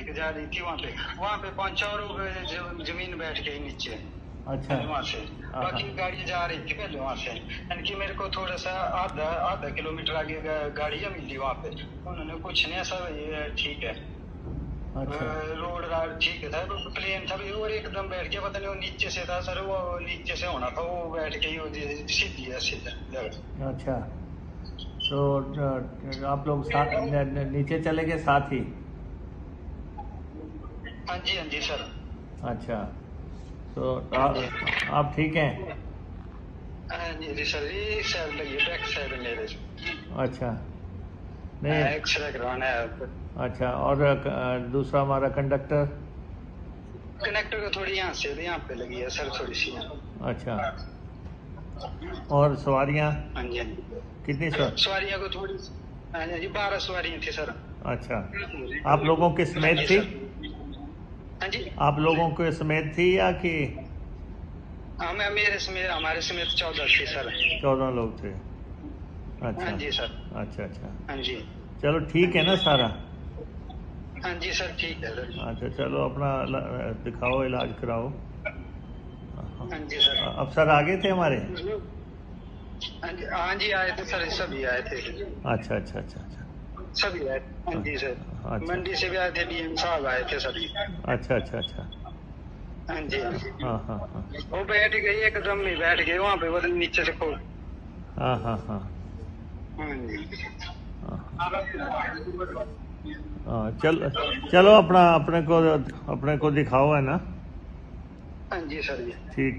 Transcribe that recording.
एक जा रही थी वहाँ पे पाँच चार लोग जमीन बैठ गई नीचे। अच्छा, वहाँ से बाकी गाड़ी जा रही थी पहले वहाँ से, यानी कि मेरे को थोड़ा सा आधा किलोमीटर आगे गाड़ियाँ मिली वहाँ पे। उन्होंने कुछ नहीं, सब ये ठीक है। अच्छा, रोड राड ठीक था, प्लेन था भी, और एकदम बैठ गया। पता नहीं वो नीचे से था सर, वो नीचे से होना था, वो बैठ गई सीधी है सीधा। अच्छा, तो आप लोग साथ नीचे चले गए साथ ही? हाँ जी, हाँ जी सर। अच्छा, तो आप ठीक हैं? जी सर, ये साइड लगी है, बैक साइड मेरे। अच्छा, नहीं एक्सरे करवाना है आपको? अच्छा, और दूसरा हमारा कंडक्टर को थोड़ी यहाँ से यहाँ पे लगी है सर, थोड़ी सी। अच्छा, और सवारियाँ? हाँ जी, कितनी सवारियाँ को थोड़ी? हाँ जी, 12 सवारियाँ थी सर। अच्छा, आप लोगों के समेत थी? हाँ जी, आप लोगों के समेत थी या कि? हमारे समेत 14 थी सर। 14 लोग थे। अच्छा, हाँ जी सर। अच्छा, हाँ जी, चलो ठीक है ना सारा? हाँ जी सर, ठीक है सर। अच्छा, चलो अपना दिखाओ, इलाज कराओ। हाँ जी सर। अफसर आ गए थे हमारे? हाँ जी, आए थे सर, सभी आए थे। अच्छा अच्छा अच्छा अच्छा, सभी आए। हाँ जी सर। अच्छा, मंडी से भी आए थे, डीएम साहब आए थे सभी। अच्छा अच्छा अच्छा, हाँ जी। हाँ, वो बैठ गई एकदम, ही बैठ गई वहाँ पे, बदल नीचे से खोल। हाँ, चलो अपने को दिखाओ, है ना? हाँ जी सर, ठीक।